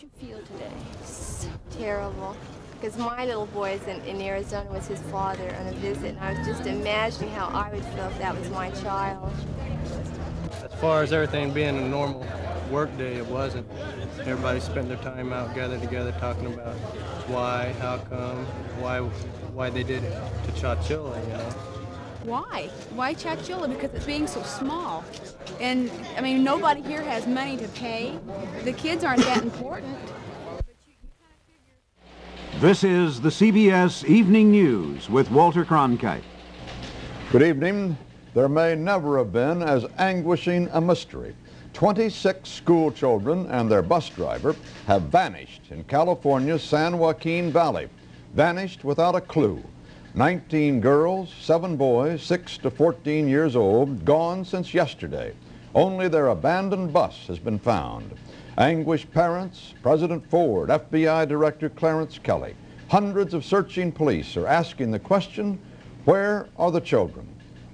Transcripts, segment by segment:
did you feel today? So terrible. Because my little boy is in Arizona with his father on a visit, and I was just imagining how I would feel if that was my child. As far as everything being a normal work day, it wasn't. Everybody spent their time out, gathered together, talking about why, how come, why they did it to Chowchilla, you know. Why? Why Chowchilla? Because it's being so small. And, I mean, nobody here has money to pay. The kids aren't that important. This is the CBS Evening News with Walter Cronkite. Good evening. There may never have been as anguishing a mystery. 26 school children and their bus driver have vanished in California's San Joaquin Valley. Vanished without a clue. 19 girls, 7 boys, 6 to 14 years old, gone since yesterday. Only their abandoned bus has been found. Anguished parents, President Ford, FBI Director Clarence Kelly, hundreds of searching police are asking the question, where are the children?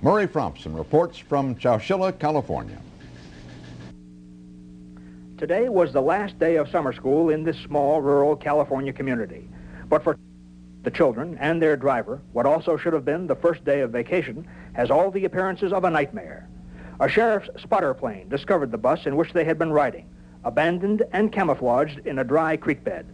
Murray Fromson reports from Chowchilla, California. Today was the last day of summer school in this small rural California community. But for the children and their driver, what also should have been the first day of vacation has all the appearances of a nightmare. A sheriff's spotter plane discovered the bus in which they had been riding, abandoned and camouflaged in a dry creek bed.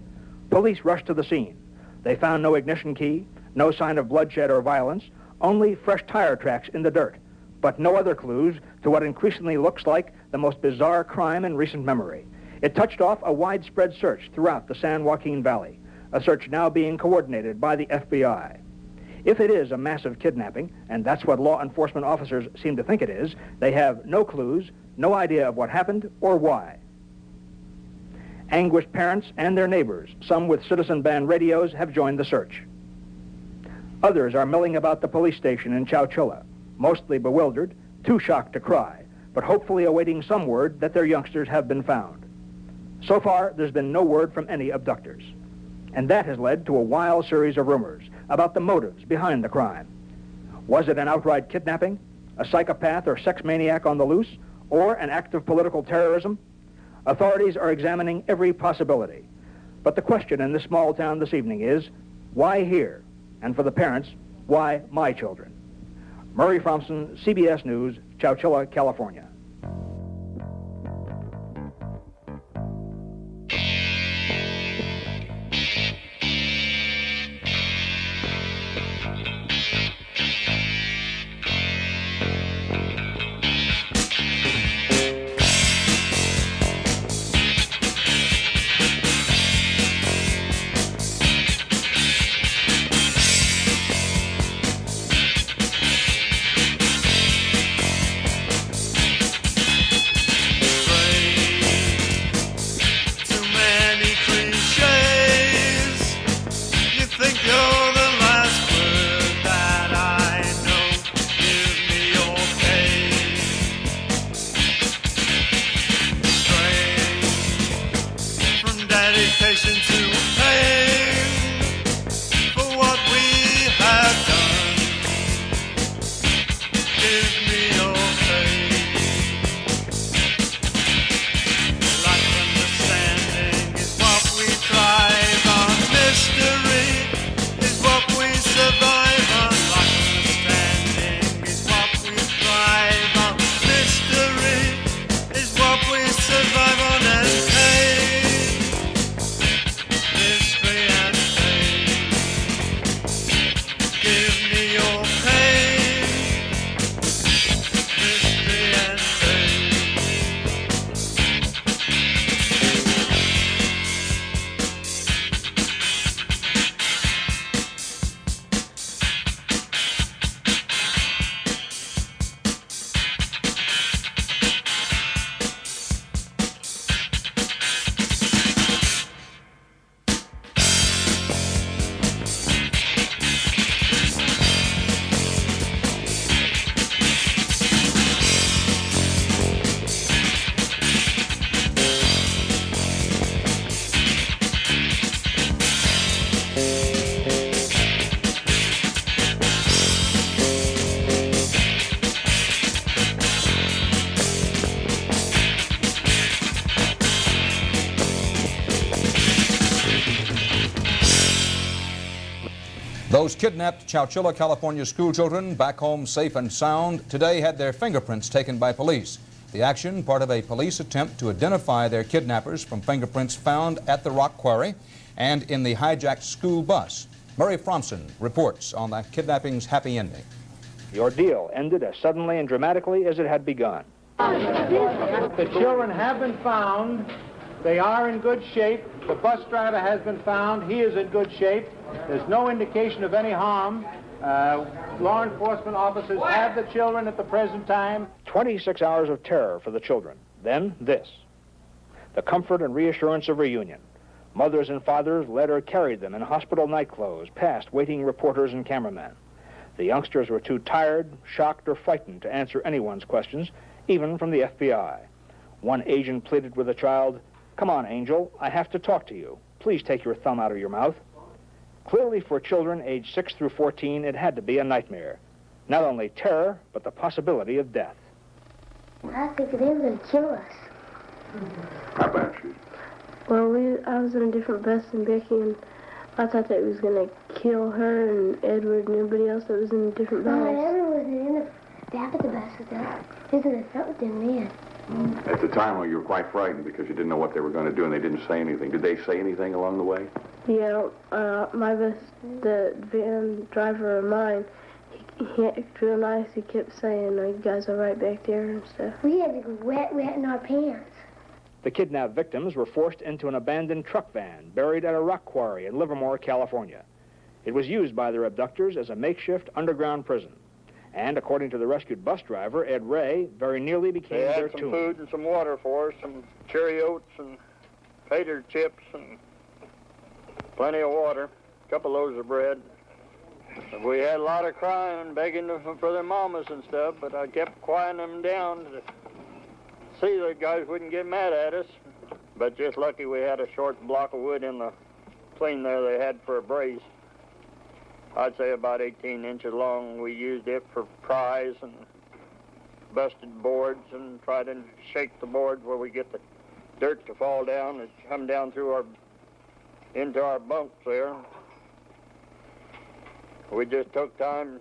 Police rushed to the scene. They found no ignition key, no sign of bloodshed or violence, only fresh tire tracks in the dirt, but no other clues to what increasingly looks like the most bizarre crime in recent memory. It touched off a widespread search throughout the San Joaquin Valley, a search now being coordinated by the FBI. If it is a massive kidnapping, and that's what law enforcement officers seem to think it is, they have no clues, no idea of what happened or why. Anguished parents and their neighbors, some with citizen band radios, have joined the search. Others are milling about the police station in Chowchilla, mostly bewildered, too shocked to cry, but hopefully awaiting some word that their youngsters have been found. So far, there's been no word from any abductors. And that has led to a wild series of rumors about the motives behind the crime. Was it an outright kidnapping, a psychopath or sex maniac on the loose, or an act of political terrorism? Authorities are examining every possibility. But the question in this small town this evening is, why here? And for the parents, why my children? Murray Fromson, CBS News, Chowchilla, California. Those kidnapped Chowchilla, California schoolchildren back home safe and sound today had their fingerprints taken by police. The action, part of a police attempt to identify their kidnappers from fingerprints found at the rock quarry and in the hijacked school bus. Murray Fromson reports on the kidnapping's happy ending. The ordeal ended as suddenly and dramatically as it had begun. The children have been found. They are in good shape. The bus driver has been found. He is in good shape. There's no indication of any harm. Law enforcement officers have the children at the present time. 26 hours of terror for the children. Then this. The comfort and reassurance of reunion. Mothers and fathers led or carried them in hospital nightclothes past waiting reporters and cameramen. The youngsters were too tired, shocked, or frightened to answer anyone's questions, even from the FBI. One agent pleaded with the child, "Come on, Angel, I have to talk to you. Please take your thumb out of your mouth." Clearly for children aged 6 through 14, it had to be a nightmare. Not only terror, but the possibility of death. I think they were going to kill us. How about you? Well, I was on a different bus than Becky, and I thought that it was going to kill her and Edward and everybody else that was in a different bus. No, Edward wasn't in the back of the bus with us. He was in the front with them then. At the time, well, you were quite frightened because you didn't know what they were going to do, and they didn't say anything. Did they say anything along the way? Yeah, my bus, the van driver of mine, he acted real nice. He kept saying, "You guys are right back there" and stuff. We had to go wet in our pants. The kidnapped victims were forced into an abandoned truck van buried at a rock quarry in Livermore, California. It was used by their abductors as a makeshift underground prison. And according to the rescued bus driver, Ed Ray, very nearly became their tomb. They had some food and some water for us, some Cheerios and tater chips and plenty of water, a couple loaves of bread. We had a lot of crying and begging for their mamas and stuff, but I kept quieting them down to see the guys wouldn't get mad at us. But just lucky we had a short block of wood in the plane there they had for a brace. I'd say about 18 inches long. We used it for pries and busted boards and tried to shake the boards where we get the dirt to fall down and come down through into our bunks there. We just took time,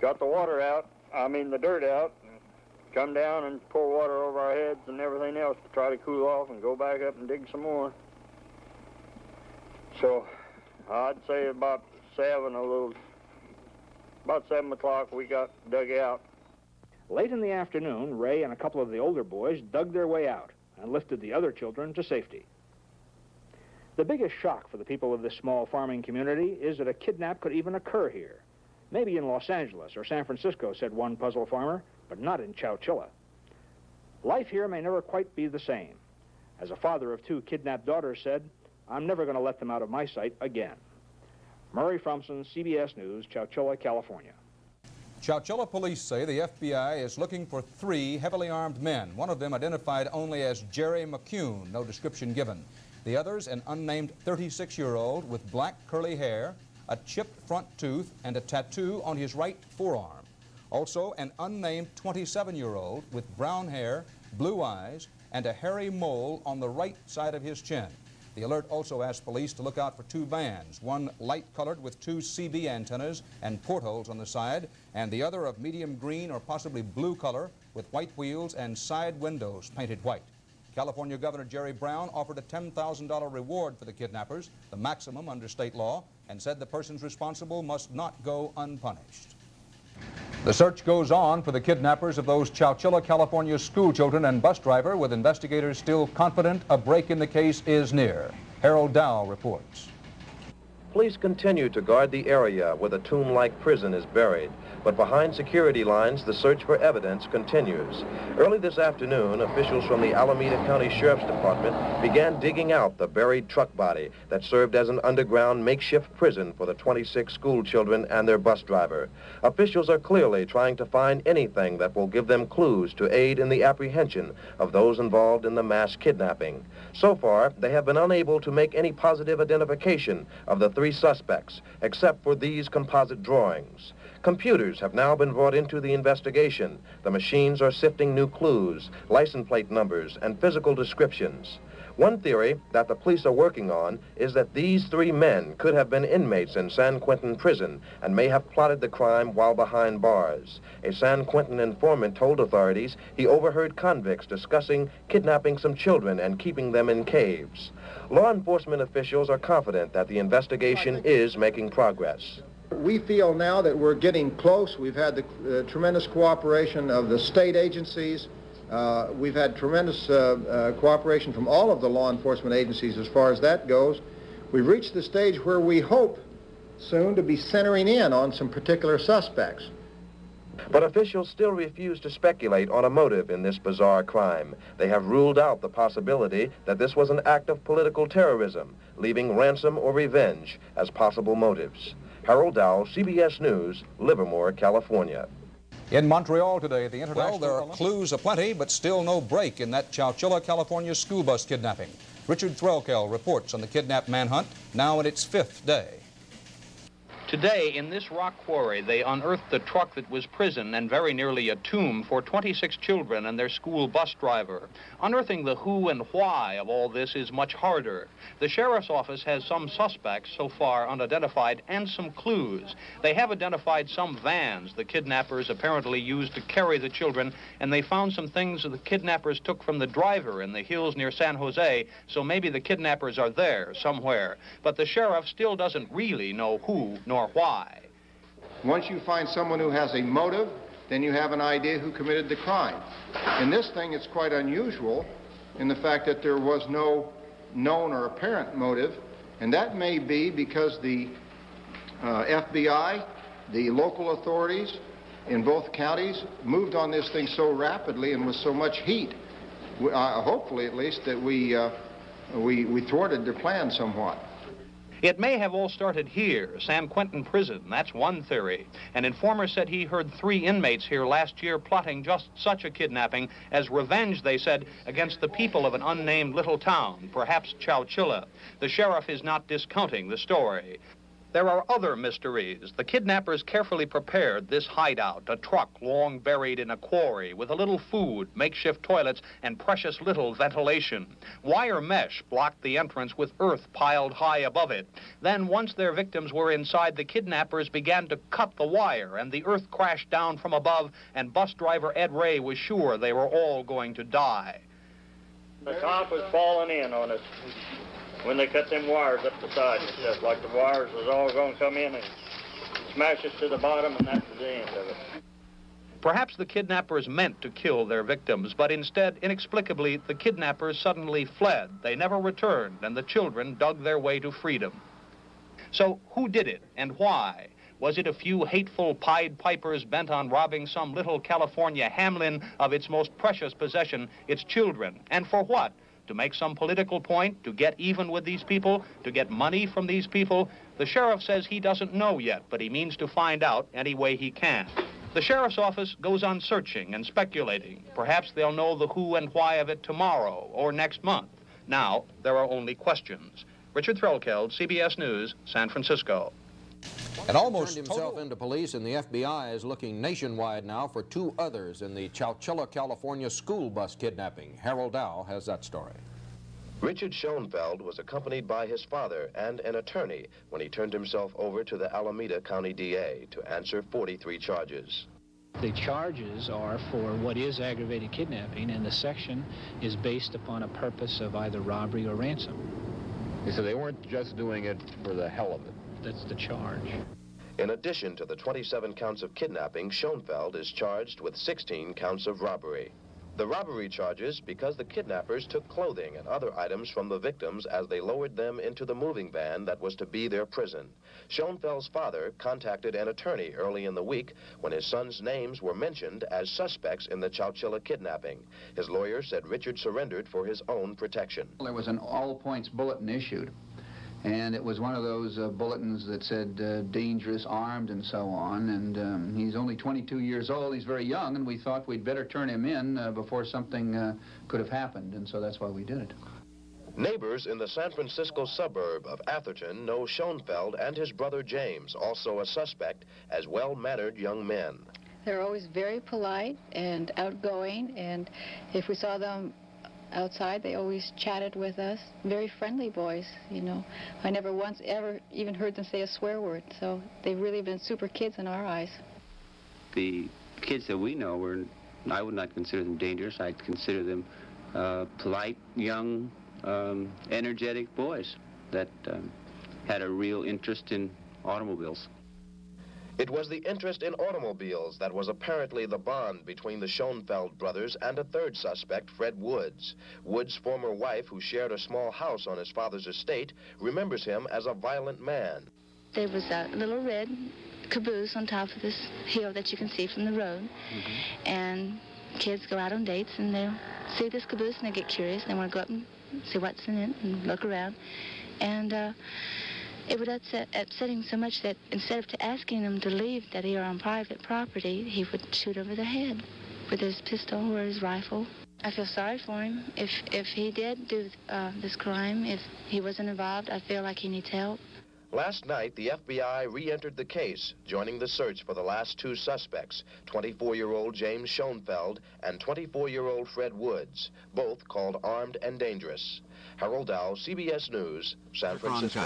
got the water out, the dirt out, and come down and pour water over our heads and everything else to try to cool off and go back up and dig some more. So I'd say about about 7 o'clock, we got dug out. Late in the afternoon, Ray and a couple of the older boys dug their way out and lifted the other children to safety. The biggest shock for the people of this small farming community is that a kidnap could even occur here. Maybe in Los Angeles or San Francisco, said one puzzle farmer, but not in Chowchilla. Life here may never quite be the same. As a father of two kidnapped daughters said, "I'm never going to let them out of my sight again." Murray Fromson, CBS News, Chowchilla, California. Chowchilla police say the FBI is looking for 3 heavily armed men, one of them identified only as Jerry McCune, no description given. The others, an unnamed 36-year-old with black curly hair, a chipped front tooth, and a tattoo on his right forearm. Also, an unnamed 27-year-old with brown hair, blue eyes, and a hairy mole on the right side of his chin. The alert also asked police to look out for 2 vans, one light-colored with 2 CB antennas and portholes on the side, and the other of medium green or possibly blue color with white wheels and side windows painted white. California Governor Jerry Brown offered a $10,000 reward for the kidnappers, the maximum under state law, and said the persons responsible must not go unpunished. The search goes on for the kidnappers of those Chowchilla, California schoolchildren and bus driver, with investigators still confident a break in the case is near. Harold Dow reports. Police continue to guard the area where the tomb-like prison is buried, but behind security lines, the search for evidence continues. Early this afternoon, officials from the Alameda County Sheriff's Department began digging out the buried truck body that served as an underground makeshift prison for the 26 school children and their bus driver. Officials are clearly trying to find anything that will give them clues to aid in the apprehension of those involved in the mass kidnapping. So far, they have been unable to make any positive identification of the 3 suspects, except for these composite drawings. Computers have now been brought into the investigation. The machines are sifting new clues, license plate numbers, and physical descriptions. One theory that the police are working on is that these three men could have been inmates in San Quentin prison and may have plotted the crime while behind bars. A San Quentin informant told authorities he overheard convicts discussing kidnapping some children and keeping them in caves. Law enforcement officials are confident that the investigation is making progress. We feel now that we're getting close. We've had the tremendous cooperation of the state agencies. We've had tremendous cooperation from all of the law enforcement agencies as far as that goes. We've reached the stage where we hope soon to be centering in on some particular suspects. But officials still refuse to speculate on a motive in this bizarre crime. They have ruled out the possibility that this was an act of political terrorism, leaving ransom or revenge as possible motives. Harold Dow, CBS News, Livermore, California. In Montreal today, the international... Well, there are clues aplenty, but still no break in that Chowchilla, California school bus kidnapping. Richard Threlkell reports on the kidnapped manhunt, now in its fifth day. Today, in this rock quarry, they unearthed the truck that was prison and very nearly a tomb for 26 children and their school bus driver. Unearthing the who and why of all this is much harder. The sheriff's office has some suspects so far unidentified and some clues. They have identified some vans the kidnappers apparently used to carry the children, and they found some things the kidnappers took from the driver in the hills near San Jose, so maybe the kidnappers are there somewhere. But the sheriff still doesn't really know who nor why. Once you find someone who has a motive, then you have an idea who committed the crime. In this thing, it's quite unusual in the fact that there was no known or apparent motive, and that may be because the FBI, the local authorities in both counties, moved on this thing so rapidly and with so much heat, hopefully at least, that we thwarted their plan somewhat. It may have all started here, San Quentin Prison, that's one theory. An informer said he heard three inmates here last year plotting just such a kidnapping as revenge, they said, against the people of an unnamed little town, perhaps Chowchilla. The sheriff is not discounting the story. There are other mysteries. The kidnappers carefully prepared this hideout, a truck long buried in a quarry with a little food, makeshift toilets, and precious little ventilation. Wire mesh blocked the entrance with earth piled high above it. Then, once their victims were inside, the kidnappers began to cut the wire, and the earth crashed down from above, and bus driver Ed Ray was sure they were all going to die. The top was falling in on us when they cut them wires up the side and stuff, like the wires was all going to come in and smash us to the bottom, and that's the end of it. Perhaps the kidnappers meant to kill their victims, but instead, inexplicably, the kidnappers suddenly fled. They never returned, and the children dug their way to freedom. So who did it and why? Was it a few hateful Pied Pipers bent on robbing some little California Hamlin of its most precious possession, its children? And for what? To make some political point, to get even with these people, to get money from these people? The sheriff says he doesn't know yet, but he means to find out any way he can. The sheriff's office goes on searching and speculating. Perhaps they'll know the who and why of it tomorrow or next month. Now, there are only questions. Richard Threlkeld, CBS News, San Francisco. And almost turned himself into police, and the FBI is looking nationwide now for two others in the Chowchilla, California school bus kidnapping. Harold Dow has that story. Richard Schoenfeld was accompanied by his father and an attorney when he turned himself over to the Alameda County DA to answer 43 charges. The charges are for what is aggravated kidnapping, and the section is based upon a purpose of either robbery or ransom. So they weren't just doing it for the hell of it. That's the charge. In addition to the 27 counts of kidnapping, Schoenfeld is charged with 16 counts of robbery. The robbery charges because the kidnappers took clothing and other items from the victims as they lowered them into the moving van that was to be their prison. Schoenfeld's father contacted an attorney early in the week when his son's names were mentioned as suspects in the Chowchilla kidnapping. His lawyer said Richard surrendered for his own protection. There was an all-points bulletin issued. And it was one of those bulletins that said dangerous, armed, and so on. And he's only 22 years old. He's very young, and we thought we'd better turn him in before something could have happened. And so that's why we did it. Neighbors in the San Francisco suburb of Atherton know Schoenfeld and his brother James, also a suspect, as well-mannered young men. They're always very polite and outgoing. And if we saw them outside. They always chatted with us. Very friendly boys, you know. I never once ever even heard them say a swear word, so they've really been super kids in our eyes. The kids that we know were, I would not consider them dangerous. I'd consider them polite, young, energetic boys that had a real interest in automobiles. It was the interest in automobiles that was apparently the bond between the Schoenfeld brothers and a third suspect, Fred Woods. Woods' former wife, who shared a small house on his father's estate, remembers him as a violent man. There was a little red caboose on top of this hill that you can see from the road. Mm-hmm. And kids go out on dates and they'll see this caboose and they get curious. They want to go up and see what's in it and look around. And it would upset him so much that instead of asking them to leave that they are on private property, he would shoot over their head with his pistol or his rifle. I feel sorry for him. If he did do this crime, if he wasn't involved, I feel like he needs help. Last night, the FBI re-entered the case, joining the search for the last two suspects, 24-year-old James Schoenfeld and 24-year-old Fred Woods, both called armed and dangerous. Harold Dow, CBS News, San Francisco.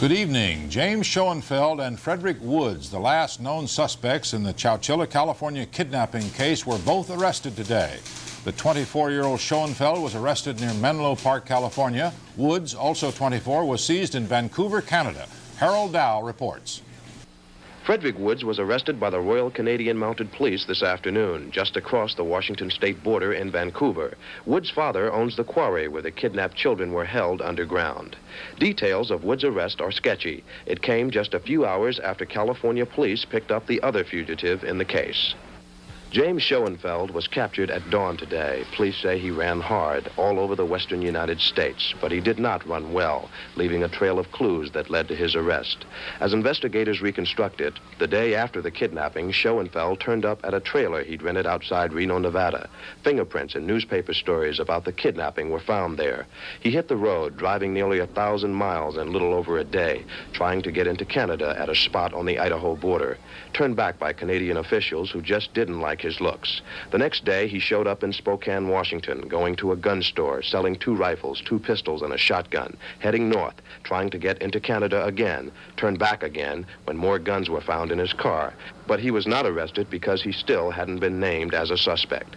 Good evening. James Schoenfeld and Frederick Woods, the last known suspects in the Chowchilla, California kidnapping case, were both arrested today. The 24-year-old Schoenfeld was arrested near Menlo Park, California. Woods, also 24, was seized in Vancouver, Canada. Harold Dow reports. Frederick Woods was arrested by the Royal Canadian Mounted Police this afternoon, just across the Washington state border in Vancouver. Woods' father owns the quarry where the kidnapped children were held underground. Details of Woods' arrest are sketchy. It came just a few hours after California police picked up the other fugitive in the case. James Schoenfeld was captured at dawn today. Police say he ran hard all over the western United States, but he did not run well, leaving a trail of clues that led to his arrest. As investigators reconstruct it, the day after the kidnapping, Schoenfeld turned up at a trailer he'd rented outside Reno, Nevada. Fingerprints and newspaper stories about the kidnapping were found there. He hit the road, driving nearly 1,000 miles in little over a day, trying to get into Canada at a spot on the Idaho border, turned back by Canadian officials who just didn't like his looks. The next day, he showed up in Spokane, Washington, going to a gun store, selling 2 rifles, 2 pistols, and a shotgun, heading north, trying to get into Canada again, turned back again when more guns were found in his car. But he was not arrested because he still hadn't been named as a suspect.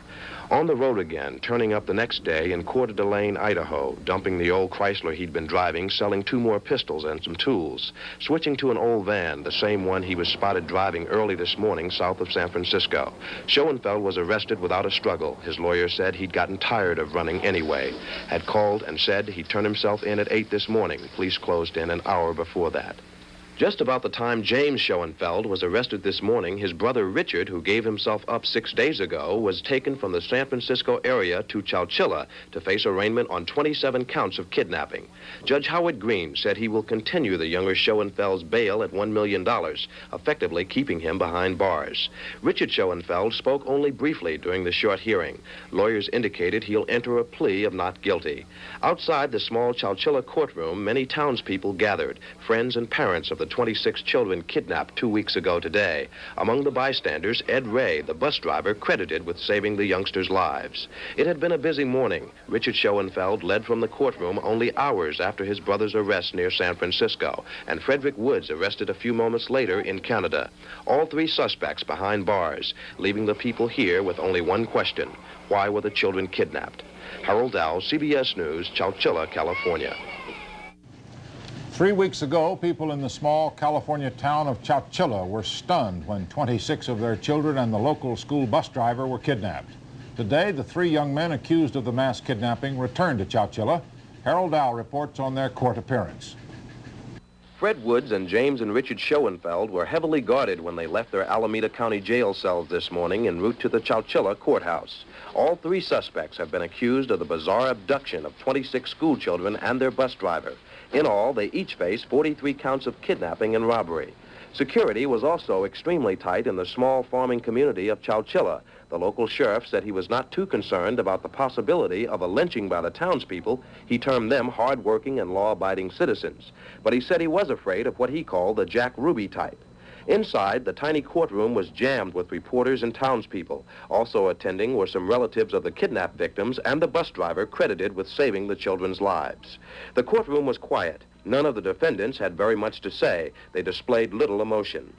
On the road again, turning up the next day in Coeur d'Alene, Idaho, dumping the old Chrysler he'd been driving, selling 2 more pistols and some tools, switching to an old van, the same one he was spotted driving early this morning south of San Francisco. Schoenfeld was arrested without a struggle. His lawyer said he'd gotten tired of running anyway, had called and said he'd turn himself in at 8 this morning. Police closed in an hour before that. Just about the time James Schoenfeld was arrested this morning, his brother Richard, who gave himself up 6 days ago, was taken from the San Francisco area to Chowchilla to face arraignment on 27 counts of kidnapping. Judge Howard Green said he will continue the younger Schoenfeld's bail at $1 million, effectively keeping him behind bars. Richard Schoenfeld spoke only briefly during the short hearing. Lawyers indicated he'll enter a plea of not guilty. Outside the small Chowchilla courtroom, many townspeople gathered, friends and parents of the 26 children kidnapped 2 weeks ago today. Among the bystanders, Ed Ray, the bus driver credited with saving the youngsters' lives. It had been a busy morning. Richard Schoenfeld led from the courtroom only hours after his brother's arrest near San Francisco, and Frederick Woods arrested a few moments later in Canada. All 3 suspects behind bars, leaving the people here with only one question. Why were the children kidnapped? Harold Dow, CBS News, Chowchilla, California. 3 weeks ago, people in the small California town of Chowchilla were stunned when 26 of their children and the local school bus driver were kidnapped. Today, the 3 young men accused of the mass kidnapping returned to Chowchilla. Harold Dow reports on their court appearance. Fred Woods and James and Richard Schoenfeld were heavily guarded when they left their Alameda County jail cells this morning en route to the Chowchilla courthouse. All 3 suspects have been accused of the bizarre abduction of 26 school children and their bus driver. In all, they each face 43 counts of kidnapping and robbery. Security was also extremely tight in the small farming community of Chowchilla. The local sheriff said he was not too concerned about the possibility of a lynching by the townspeople. He termed them hardworking and law-abiding citizens. But he said he was afraid of what he called the Jack Ruby type. Inside, the tiny courtroom was jammed with reporters and townspeople. Also attending were some relatives of the kidnapped victims and the bus driver credited with saving the children's lives. The courtroom was quiet. None of the defendants had very much to say. They displayed little emotion.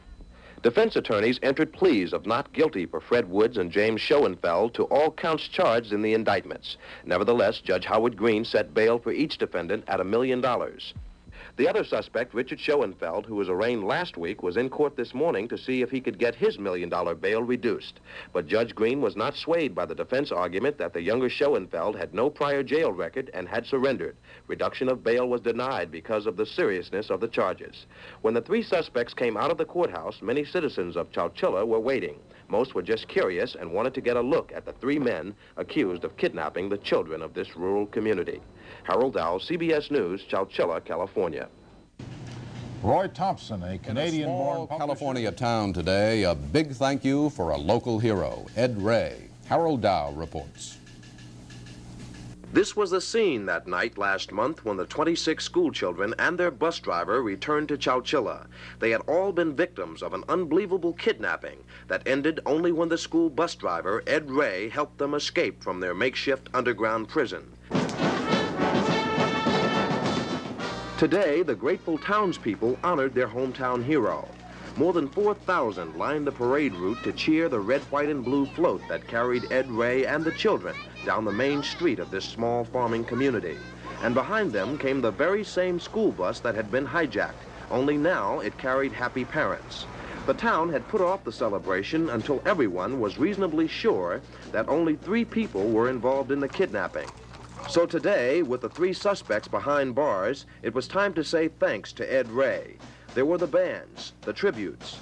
Defense attorneys entered pleas of not guilty for Fred Woods and James Schoenfeld to all counts charged in the indictments. Nevertheless, Judge Howard Green set bail for each defendant at $1 million. The other suspect, Richard Schoenfeld, who was arraigned last week, was in court this morning to see if he could get his $1 million bail reduced. But Judge Green was not swayed by the defense argument that the younger Schoenfeld had no prior jail record and had surrendered. Reduction of bail was denied because of the seriousness of the charges. When the three suspects came out of the courthouse, many citizens of Chowchilla were waiting. Most were just curious and wanted to get a look at the three men accused of kidnapping the children of this rural community. Harold Dow, CBS News, Chowchilla, California. Roy Thompson, a Canadian-born California town today, a big thank you for a local hero, Ed Ray. Harold Dow reports. This was the scene that night last month when the 26 school children and their bus driver returned to Chowchilla. They had all been victims of an unbelievable kidnapping that ended only when the school bus driver, Ed Ray, helped them escape from their makeshift underground prison. Today, the grateful townspeople honored their hometown hero. More than 4,000 lined the parade route to cheer the red, white, and blue float that carried Ed Ray and the children down the main street of this small farming community. And behind them came the very same school bus that had been hijacked, only now it carried happy parents. The town had put off the celebration until everyone was reasonably sure that only three people were involved in the kidnapping. So today, with the three suspects behind bars, it was time to say thanks to Ed Ray. There were the bands, the tributes,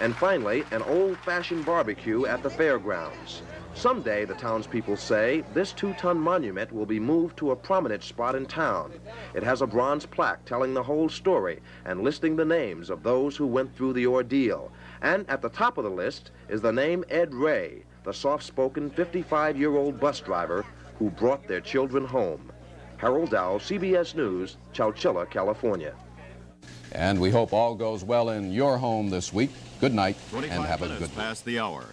and finally, an old-fashioned barbecue at the fairgrounds. Someday, the townspeople say, this 2-ton monument will be moved to a prominent spot in town. It has a bronze plaque telling the whole story and listing the names of those who went through the ordeal. And at the top of the list is the name Ed Ray, the soft-spoken 55-year-old bus driver who brought their children home. Harold Dow, CBS News, Chowchilla, California. And we hope all goes well in your home this week. Good night and have a good night. Past the hour.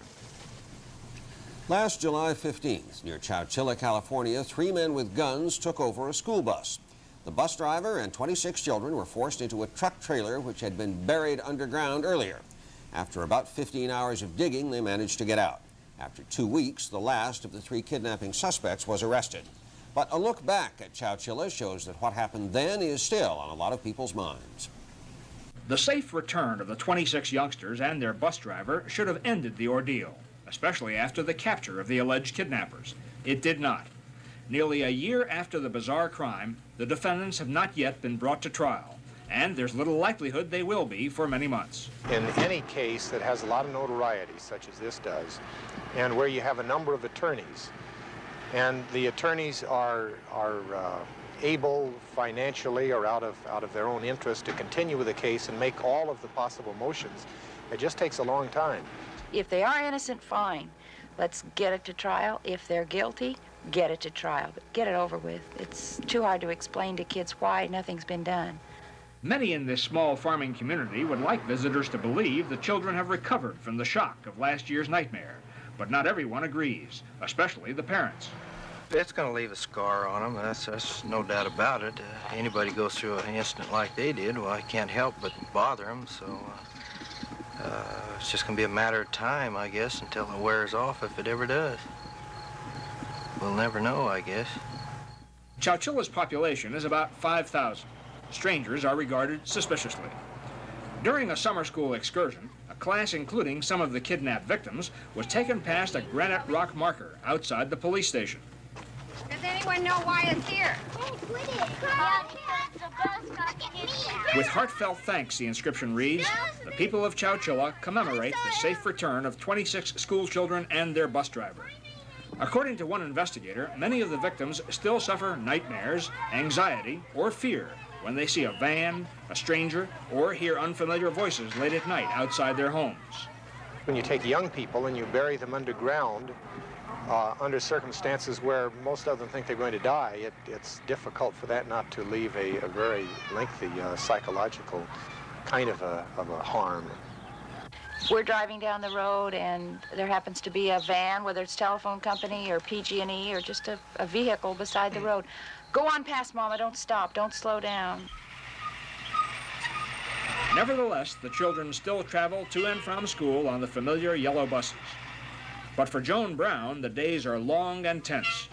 Last July 15th, near Chowchilla, California, three men with guns took over a school bus. The bus driver and 26 children were forced into a truck trailer which had been buried underground earlier. After about 15 hours of digging, they managed to get out. After 2 weeks, the last of the three kidnapping suspects was arrested. But a look back at Chowchilla shows that what happened then is still on a lot of people's minds. The safe return of the 26 youngsters and their bus driver should have ended the ordeal, especially after the capture of the alleged kidnappers. It did not. Nearly a year after the bizarre crime, the defendants have not yet been brought to trial, and there's little likelihood they will be for many months. In any case that has a lot of notoriety, such as this does, and where you have a number of attorneys, and the attorneys are able financially or out of their own interest to continue with the case and make all of the possible motions, it just takes a long time. If they are innocent, fine. Let's get it to trial. If they're guilty, get it to trial. But get it over with. It's too hard to explain to kids why nothing's been done. Many in this small farming community would like visitors to believe the children have recovered from the shock of last year's nightmare, but not everyone agrees, especially the parents. It's going to leave a scar on them, and that's no doubt about it. Anybody goes through an incident like they did, well, I can't help but bother them, so it's just going to be a matter of time, I guess, until it wears off, if it ever does. We'll never know, I guess. Chowchilla's population is about 5,000. Strangers are regarded suspiciously. During a summer school excursion, a class including some of the kidnapped victims was taken past a granite rock marker outside the police station. Does anyone know why it's here? With heartfelt thanks, the inscription reads, the people of Chowchilla commemorate the safe return of 26 school children and their bus driver. According to one investigator, many of the victims still suffer nightmares, anxiety, or fear when they see a van, a stranger, or hear unfamiliar voices late at night outside their homes. When you take young people and you bury them underground, under circumstances where most of them think they're going to die, it's difficult for that not to leave a very lengthy psychological kind of a harm. we're driving down the road and there happens to be a van, whether it's telephone company or PG&E or just a vehicle beside the road. Go on past, Mama, don't stop, don't slow down. Nevertheless, the children still travel to and from school on the familiar yellow buses. But for Joan Brown, the days are long and tense.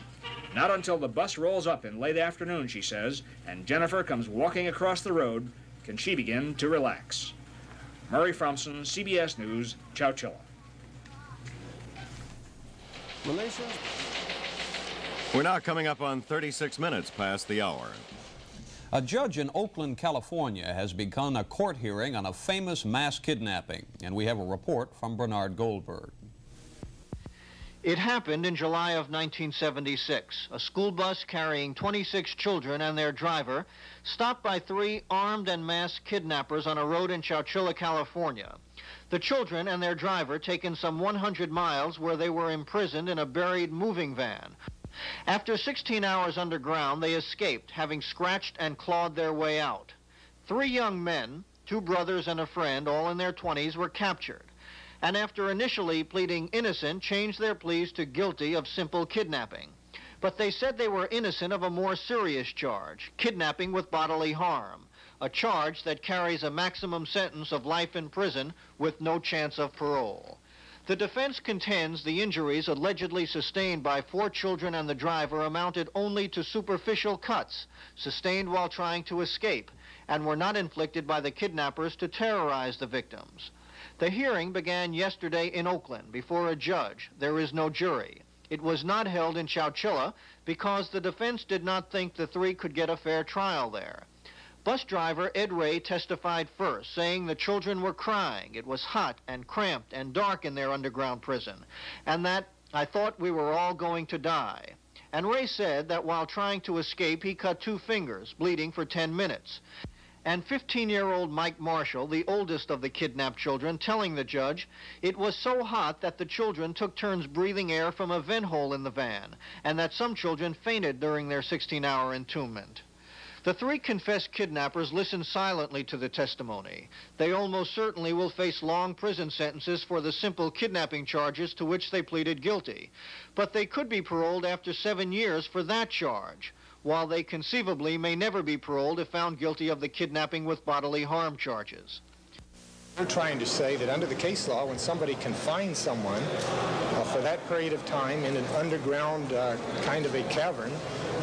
Not until the bus rolls up in late afternoon, she says, and Jennifer comes walking across the road, can she begin to relax. Murray Fromson, CBS News, Chowchilla. We're now coming up on 36 minutes past the hour. A judge in Oakland, California has begun a court hearing on a famous mass kidnapping, and we have a report from Bernard Goldberg. It happened in July of 1976. A school bus carrying 26 children and their driver stopped by three armed and masked kidnappers on a road in Chowchilla, California. The children and their driver taken some 100 miles where they were imprisoned in a buried moving van. After 16 hours underground, they escaped, having scratched and clawed their way out. Three young men, two brothers and a friend, all in their 20s, were captured, and after initially pleading innocent, changed their pleas to guilty of simple kidnapping. But they said they were innocent of a more serious charge, kidnapping with bodily harm, a charge that carries a maximum sentence of life in prison with no chance of parole. The defense contends the injuries allegedly sustained by four children and the driver amounted only to superficial cuts sustained while trying to escape and were not inflicted by the kidnappers to terrorize the victims. The hearing began yesterday in Oakland before a judge. There is no jury. It was not held in Chowchilla because the defense did not think the three could get a fair trial there. Bus driver Ed Ray testified first, saying the children were crying. It was hot and cramped and dark in their underground prison, and that I thought we were all going to die. And Ray said that while trying to escape, he cut two fingers, bleeding for 10 minutes. And 15-year-old Mike Marshall, the oldest of the kidnapped children, telling the judge it was so hot that the children took turns breathing air from a vent hole in the van, and that some children fainted during their 16-hour entombment. The three confessed kidnappers listened silently to the testimony. They almost certainly will face long prison sentences for the simple kidnapping charges to which they pleaded guilty. But they could be paroled after 7 years for that charge, while they conceivably may never be paroled if found guilty of the kidnapping with bodily harm charges. We're trying to say that under the case law, when somebody confines someone for that period of time in an underground kind of a cavern,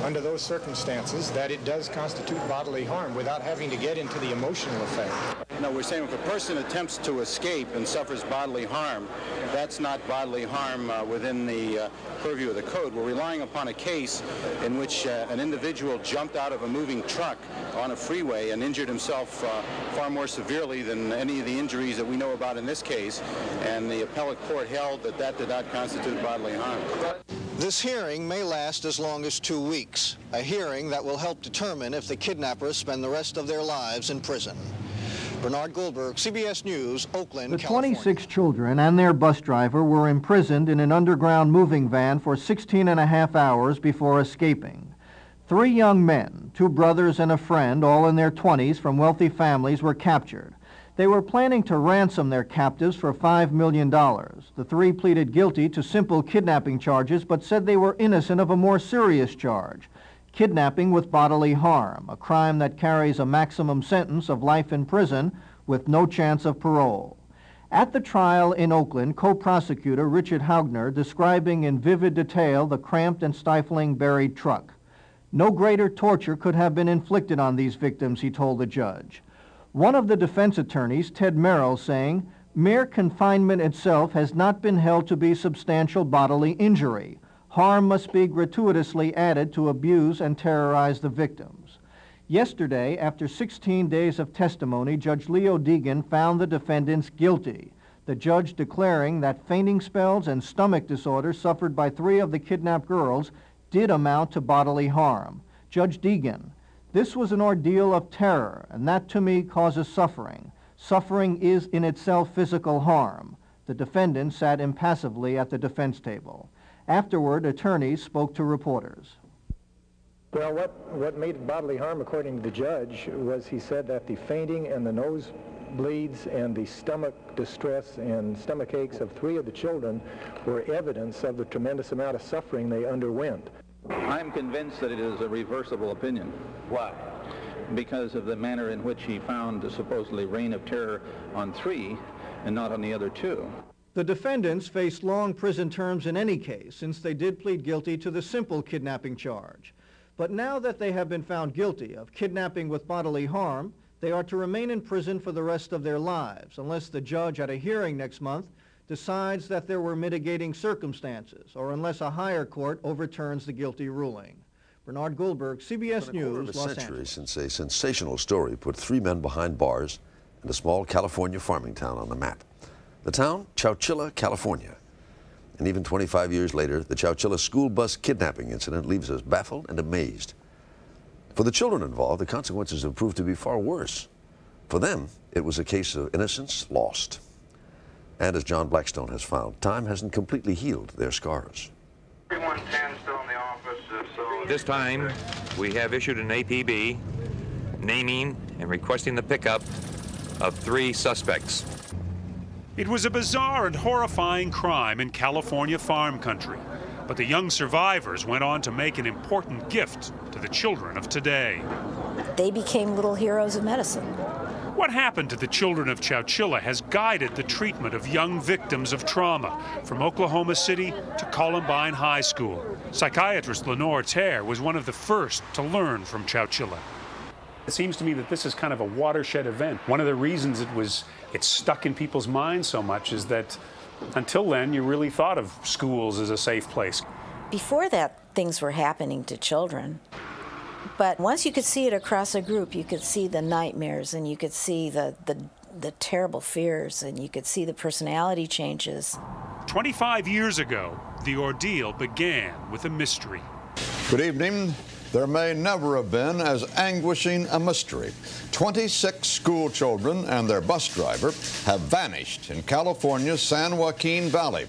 under those circumstances, that it does constitute bodily harm without having to get into the emotional effect. No, we're saying if a person attempts to escape and suffers bodily harm, that's not bodily harm within the purview of the code. We're relying upon a case in which an individual jumped out of a moving truck on a freeway and injured himself far more severely than any of the injuries that we know about in this case, and the appellate court held that that did not constitute bodily harm. This hearing may last as long as 2 weeks, a hearing that will help determine if the kidnappers spend the rest of their lives in prison. Bernard Goldberg, CBS News, Oakland, California. The 26 children and their bus driver were imprisoned in an underground moving van for 16 and a half hours before escaping. Three young men, two brothers and a friend, all in their 20s from wealthy families, were captured. They were planning to ransom their captives for $5 million. The three pleaded guilty to simple kidnapping charges, but said they were innocent of a more serious charge, kidnapping with bodily harm, a crime that carries a maximum sentence of life in prison with no chance of parole. At the trial in Oakland, co-prosecutor Richard Haugner describing in vivid detail the cramped and stifling buried truck. No greater torture could have been inflicted on these victims, he told the judge. One of the defense attorneys, Ted Merrill, saying mere confinement itself has not been held to be substantial bodily injury. Harm must be gratuitously added to abuse and terrorize the victims. Yesterday, after 16 days of testimony, Judge Leo Deegan found the defendants guilty, the judge declaring that fainting spells and stomach disorders suffered by three of the kidnapped girls did amount to bodily harm. Judge Deegan: this was an ordeal of terror, and that to me causes suffering. Suffering is in itself physical harm. The defendant sat impassively at the defense table. Afterward, attorneys spoke to reporters. Well, what made bodily harm, according to the judge, was he said that the fainting and the nose bleeds and the stomach distress and stomach aches of three of the children were evidence of the tremendous amount of suffering they underwent. I'm convinced that it is a reversible opinion. Why? Because of the manner in which he found the supposedly reign of terror on three and not on the other two. The defendants faced long prison terms in any case, since they did plead guilty to the simple kidnapping charge. But now that they have been found guilty of kidnapping with bodily harm, they are to remain in prison for the rest of their lives, unless the judge at a hearing next month decides that there were mitigating circumstances, or unless a higher court overturns the guilty ruling. Bernard Goldberg, CBS News, Los Angeles. Since a sensational story put three men behind bars and a small California farming town on the map. The town, Chowchilla, California. And even 25 years later, the Chowchilla school bus kidnapping incident leaves us baffled and amazed. For the children involved, the consequences have proved to be far worse. For them, it was a case of innocence lost. And as John Blackstone has found, time hasn't completely healed their scars. This time, we have issued an APB naming and requesting the pickup of three suspects. It was a bizarre and horrifying crime in California farm country, but the young survivors went on to make an important gift to the children of today. They became little heroes of medicine. What happened to the children of Chowchilla has guided the treatment of young victims of trauma, from Oklahoma City to Columbine High School. Psychiatrist Lenore Tehr was one of the first to learn from Chowchilla. It seems to me that this is kind of a watershed event. One of the reasons it's stuck in people's minds so much is that until then, you really thought of schools as a safe place. Before that, things were happening to children. But once you could see it across a group, you could see the nightmares, and you could see the terrible fears, and you could see the personality changes. 25 years ago, the ordeal began with a mystery. Good evening. There may never have been as anguishing a mystery. 26 school children and their bus driver have vanished in California's San Joaquin Valley.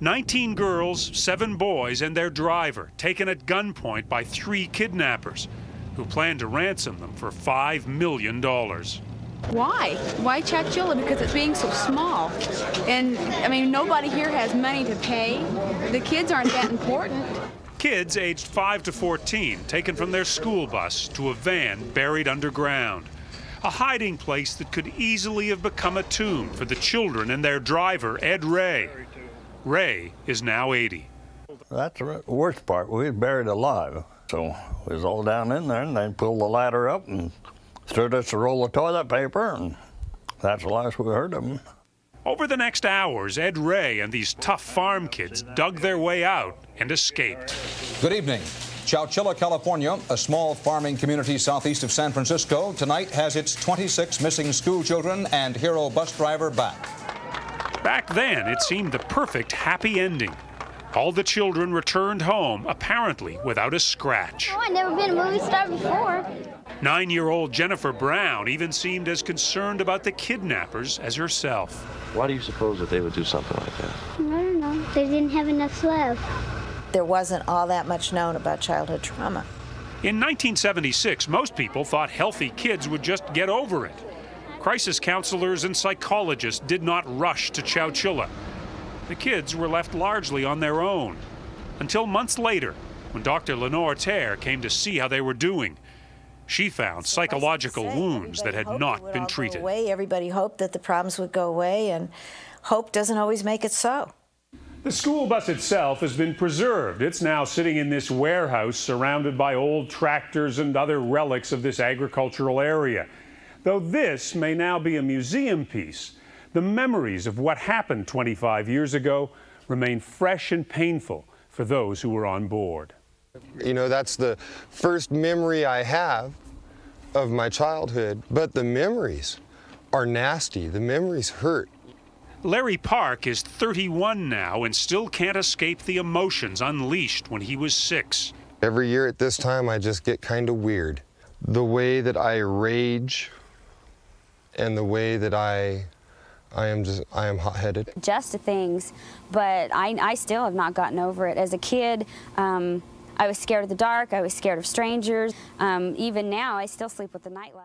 19 girls, 7 boys, and their driver taken at gunpoint by 3 kidnappers who planned to ransom them for $5 million. Why? Why Chowchilla? Because it's being so small. And, I mean, nobody here has money to pay. The kids aren't that important. Kids aged 5 to 14 taken from their school bus to a van buried underground. A hiding place that could easily have become a tomb for the children and their driver, Ed Ray. Ray is now 80. That's the worst part. We were buried alive. So it was all down in there, and they pulled the ladder up and threw us a roll of toilet paper, and that's the last we heard of them. Over the next hours, Ed Ray and these tough farm kids dug their way out and escaped. Good evening. Chowchilla, California, a small farming community southeast of San Francisco, tonight has its 26 missing school children and hero bus driver back. Back then, it seemed the perfect happy ending. All the children returned home, apparently without a scratch. Oh, I've never been a movie star before. 9-year-old Jennifer Brown even seemed as concerned about the kidnappers as herself. Why do you suppose that they would do something like that? I don't know. They didn't have enough love. There wasn't all that much known about childhood trauma. In 1976, most people thought healthy kids would just get over it. Crisis counselors and psychologists did not rush to Chowchilla. The kids were left largely on their own, until months later, when Dr. Lenore Tehr came to see how they were doing. She found psychological wounds that had not been treated. Everybody hoped that the problems would go away, and hope doesn't always make it so. The school bus itself has been preserved. It's now sitting in this warehouse surrounded by old tractors and other relics of this agricultural area. Though this may now be a museum piece, the memories of what happened 25 years ago remain fresh and painful for those who were on board. You know, that's the first memory I have of my childhood, but the memories are nasty. The memories hurt. Larry Park is 31 now and still can't escape the emotions unleashed when he was 6. Every year at this time, I just get kind of weird. The way that I rage and the way that I am hot-headed. Just to things, but I still have not gotten over it. As a kid, I was scared of the dark, I was scared of strangers. Even now, I still sleep with the nightlight.